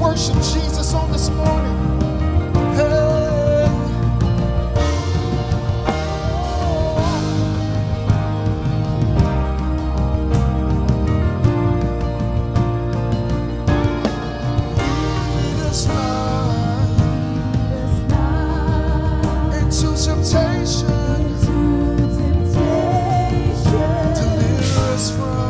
Worship Jesus on this morning. Hey. Lead us not into temptation. Deliver us from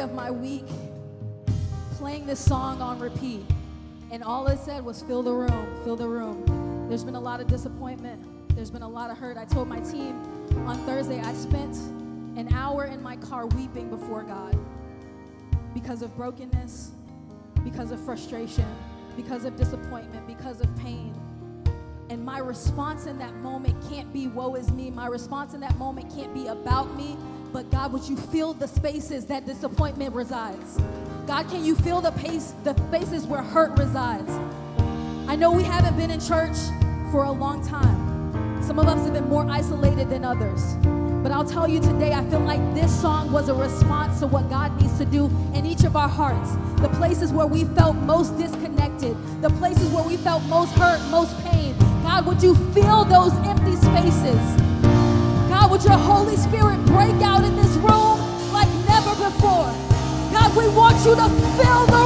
of my week playing this song on repeat. And all it said was fill the room, fill the room. There's been a lot of disappointment. There's been a lot of hurt. I told my team on Thursday I spent an hour in my car weeping before God because of brokenness, because of frustration, because of disappointment, because of pain. And my response in that moment can't be woe is me. My response in that moment can't be about me. But God, would you fill the spaces that disappointment resides? God, can you fill the spaces where hurt resides? I know we haven't been in church for a long time. Some of us have been more isolated than others. But I'll tell you today, I feel like this song was a response to what God needs to do in each of our hearts. The places where we felt most disconnected, the places where we felt most hurt, most pain. God, would you fill those empty spaces? God, would your Holy Spirit break out in this room like never before? God, we want you to fill the